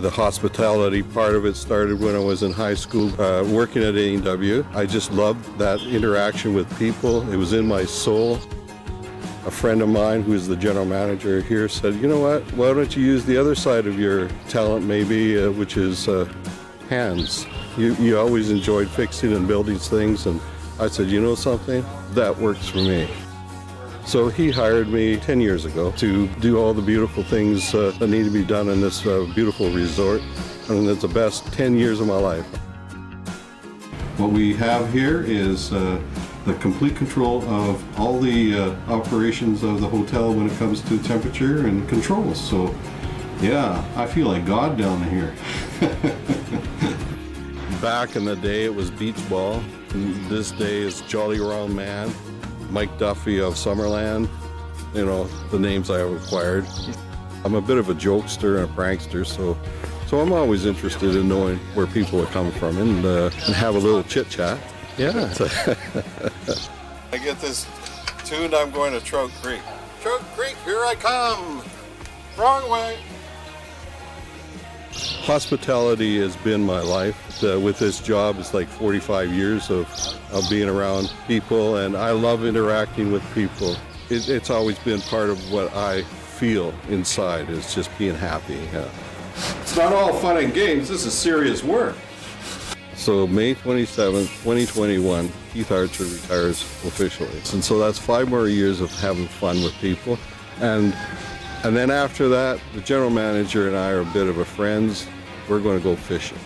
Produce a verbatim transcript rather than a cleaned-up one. The hospitality part of it started when I was in high school uh, working at A and W. I just loved that interaction with people. It was in my soul. A friend of mine who is the general manager here said, you know what, why don't you use the other side of your talent maybe, uh, which is uh, hands. You, you always enjoyed fixing and building things, and I said, you know something, that works for me. So he hired me ten years ago to do all the beautiful things uh, that need to be done in this uh, beautiful resort. And it's the best ten years of my life. What we have here is uh, the complete control of all the uh, operations of the hotel when it comes to temperature and controls. So yeah, I feel like God down here. Back in the day it was beach ball. And this day is Jolly Wrong Man. Mike Duffy of Summerland, you know, the names I have acquired. I'm a bit of a jokester and a prankster, so so I'm always interested in knowing where people are coming from and, uh, and have a little chit-chat. Yeah. I get this tuned, I'm going to Trout Creek. Trout Creek, here I come! Wrong way! Hospitality has been my life. Uh, with this job, it's like forty-five years of, of being around people, and I love interacting with people. It, it's always been part of what I feel inside, is just being happy. Yeah. It's not all fun and games, this is serious work. So May twenty-seventh, twenty twenty-one, Keith Archer retires officially. And so that's five more years of having fun with people. and. And then after that, the general manager and I are a bit of a friends. We're going to go fishing.